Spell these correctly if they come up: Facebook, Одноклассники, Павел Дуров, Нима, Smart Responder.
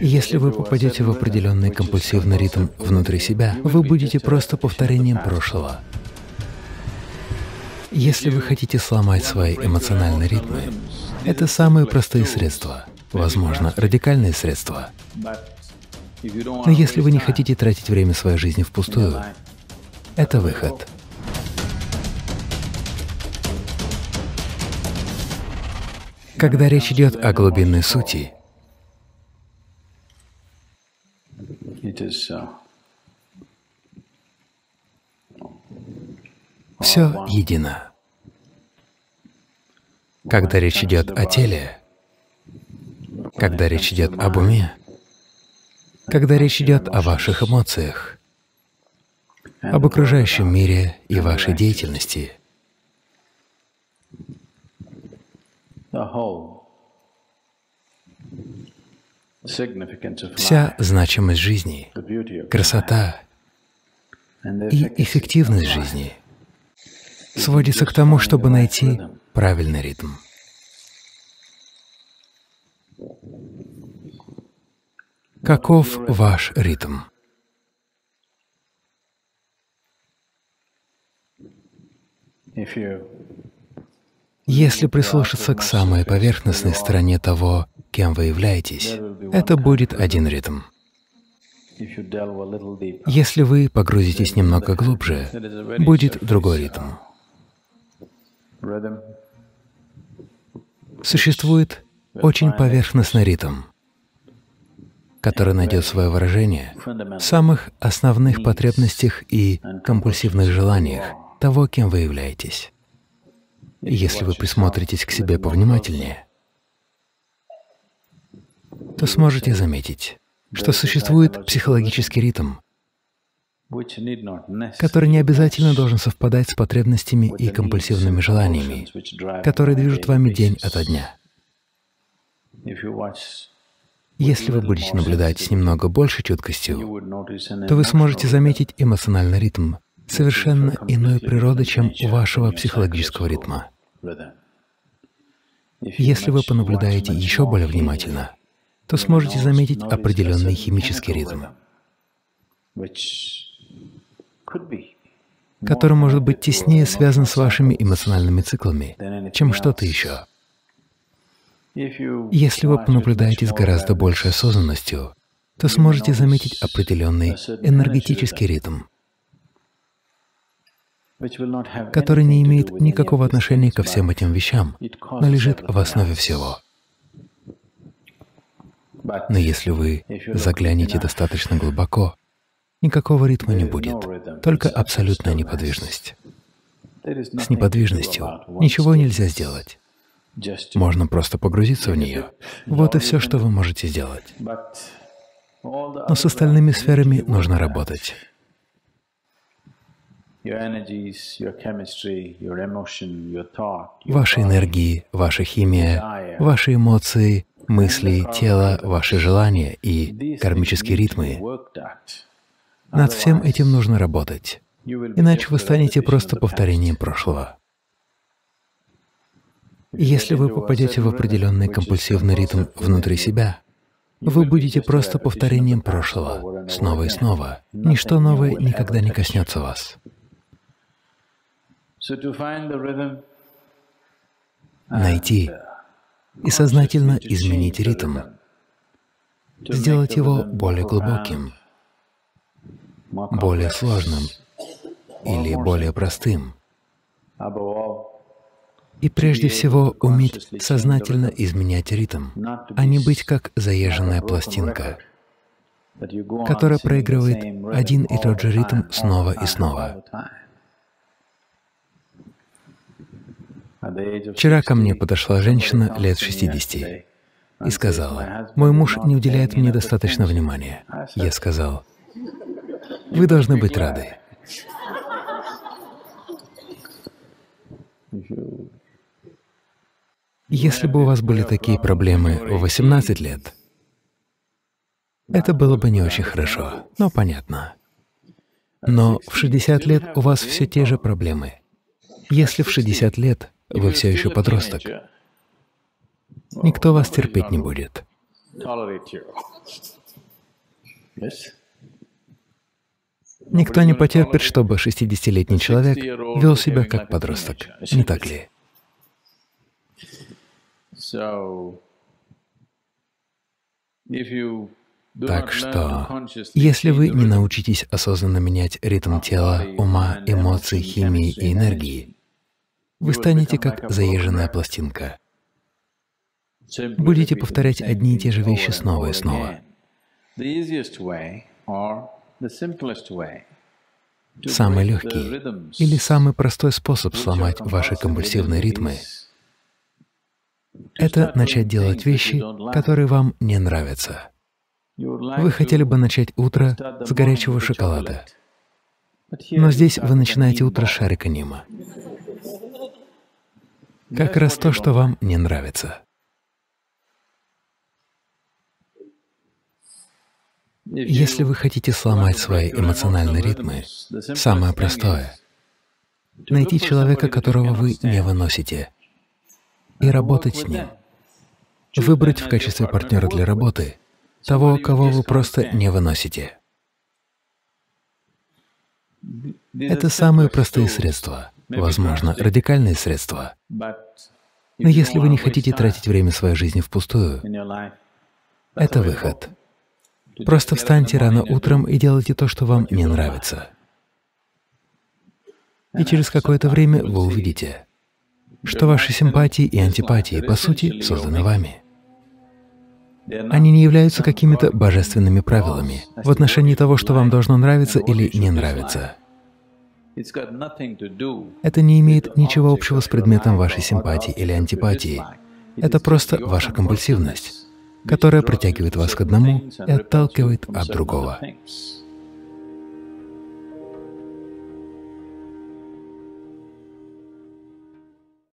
Если вы попадете в определенный компульсивный ритм внутри себя, вы будете просто повторением прошлого. Если вы хотите сломать свои эмоциональные ритмы, это самые простые средства, возможно, радикальные средства. Но если вы не хотите тратить время своей жизни впустую, это выход. Когда речь идет о глубинной сути, все едино. Когда речь идет о теле, когда речь идет об уме, когда речь идет о ваших эмоциях, об окружающем мире и вашей деятельности, вся значимость жизни, красота и эффективность жизни сводится к тому, чтобы найти правильный ритм. Каков ваш ритм? Если прислушаться к самой поверхностной стороне того, кем вы являетесь, это будет один ритм. Если вы погрузитесь немного глубже, будет другой ритм. Существует очень поверхностный ритм, который найдет свое выражение в самых основных потребностях и компульсивных желаниях того, кем вы являетесь. Если вы присмотритесь к себе повнимательнее, то сможете заметить, что существует психологический ритм, который не обязательно должен совпадать с потребностями и компульсивными желаниями, которые движут вами день ото дня. Если вы будете наблюдать с немного большей чуткостью, то вы сможете заметить эмоциональный ритм совершенно иной природы, чем у вашего психологического ритма. Если вы понаблюдаете еще более внимательно, то сможете заметить определенный химический ритм, который может быть теснее связан с вашими эмоциональными циклами, чем что-то еще. Если вы понаблюдаете с гораздо большей осознанностью, то сможете заметить определенный энергетический ритм, который не имеет никакого отношения ко всем этим вещам, но лежит в основе всего. Но если вы заглянете достаточно глубоко, никакого ритма не будет, только абсолютная неподвижность. С неподвижностью ничего нельзя сделать. Можно просто погрузиться в нее. Вот и все, что вы можете сделать. Но с остальными сферами нужно работать. Ваши энергии, ваша химия, ваши эмоции, мысли, тело, ваши желания и кармические ритмы. Над всем этим нужно работать, иначе вы станете просто повторением прошлого. Если вы попадете в определенный компульсивный ритм внутри себя, вы будете просто повторением прошлого, снова и снова. Ничто новое никогда не коснется вас. Найти и сознательно изменить ритм, сделать его более глубоким, более сложным или более простым. И прежде всего уметь сознательно изменять ритм, а не быть как заезженная пластинка, которая проигрывает один и тот же ритм снова и снова. Вчера ко мне подошла женщина лет 60 и сказала: «Мой муж не уделяет мне достаточно внимания». Я сказал: «Вы должны быть рады». Если бы у вас были такие проблемы в 18 лет, это было бы не очень хорошо, но понятно. Но в 60 лет у вас все те же проблемы. Если в 60 лет вы все еще подросток, никто вас терпеть не будет. tolerate you. Yes? Никто не потерпит, чтобы 60-летний человек вел себя как подросток, не так ли? Так что, если вы не научитесь осознанно менять ритм тела, ума, эмоций, химии и энергии, вы станете как заезженная пластинка. Будете повторять одни и те же вещи снова и снова. Самый легкий или самый простой способ сломать ваши компульсивные ритмы — это начать делать вещи, которые вам не нравятся. Вы хотели бы начать утро с горячего шоколада, но здесь вы начинаете утро с шарика Нима. Как раз то, что вам не нравится. Если вы хотите сломать свои эмоциональные ритмы, самое простое — найти человека, которого вы не выносите, и работать с ним. Выбрать в качестве партнера для работы того, кого вы просто не выносите. Это самые простые средства, возможно, радикальные средства. Но если вы не хотите тратить время своей жизни впустую, это выход. Просто встаньте рано утром и делайте то, что вам не нравится. И через какое-то время вы увидите, что ваши симпатии и антипатии, по сути, созданы вами. Они не являются какими-то божественными правилами в отношении того, что вам должно нравиться или не нравиться. Это не имеет ничего общего с предметом вашей симпатии или антипатии. Это просто ваша компульсивность, которая притягивает вас к одному и отталкивает от другого.